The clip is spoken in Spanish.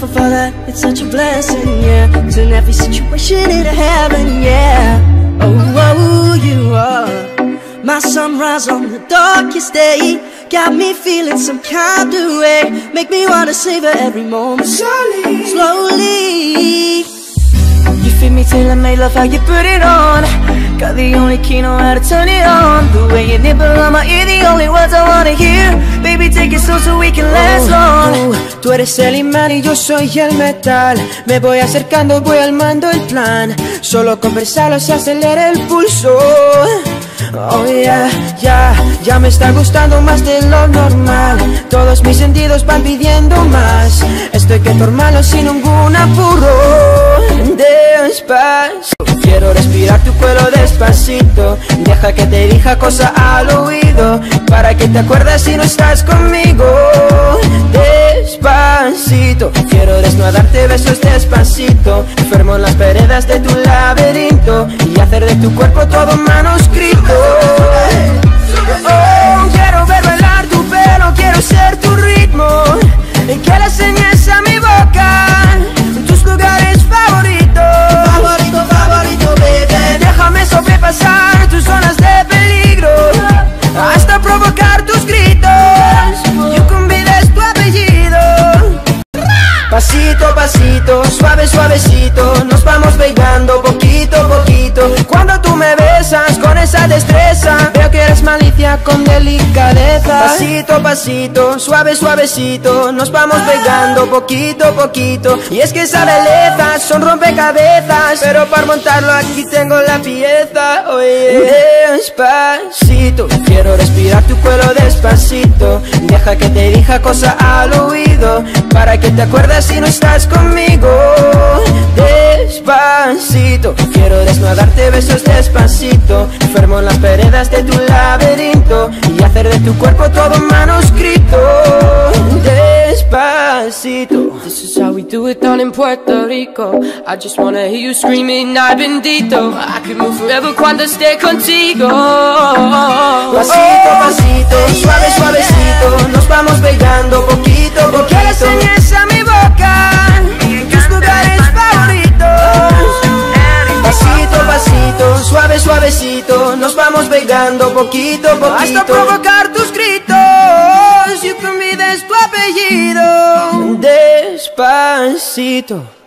grateful for that, it's such a blessing, yeah. Turn every situation into heaven, yeah. Oh, oh, you are my sunrise on the darkest day. Got me feeling some kind of way, make me wanna savor every moment. Slowly, slowly. You feed me till I made love, how you put it on. Got the only key, know how to turn it on. The way you nibble on my ear, the only words I wanna hear. Baby, take it slow so we can last long. Tú eres el imán y yo soy el metal. Me voy acercando, voy armando el plan. Solo conversarlo se acelera el pulso. Oh yeah, ya, ya me está gustando más de lo normal. Todos mis sentidos van pidiendo más. Estoy que tomarlo sin ningún apuro. Despacito, quiero respirar tu cuello despacito. Deja que te dirija cosa al oído, para que te acuerdes si no estás conmigo. Despacito, quiero desnudarte besos despacito. Enfermo en las veredas de tu laberinto y hacer de tu cuerpo todo manuscrito. Oh, quiero ver bailar tu pelo, quiero ser tu ritmo. Que le enseñes a mi boca tus lugares favoritos. Favorito, favorito, baby. Déjame sobrepasar tus zonas de peligro hasta provocar tus gritos. Yo convides tu apellido. Pasito, pasito, suave, suavecito. Nos vamos pegando poquito a poquito. Cuando tú me besas con esa destreza, veo que eres malicia con delicadeza. Pasito, pasito, suave, suavecito. Nos vamos pegando poquito a poquito. Y es que esas bellezas son rompecabezas, pero para montarlo aquí tengo la pieza. Oye, despacito, quiero respirar tu cuello despacito. Deja que te dirija cosa al oído, para que te acuerdes si no estás conmigo. Despacito, quiero desnudarte besos despacito. Enfermo en las veredas de tu laberinto y hacer de tu cuerpo todo manuscrito. Despacito. This is how we do it down in Puerto Rico. I just wanna hear you screaming, ay bendito. I could move forever cuando esté contigo. Pasito, pasito, suave, suavecito. Nos vamos pegando poquito a poquito. A mi boca tus lugares favoritos. Pasito, pasito, suave, suavecito. Nos vamos pegando poquito a poquito, hasta provocar tus gritos. Y convides tu apellido. Despacito.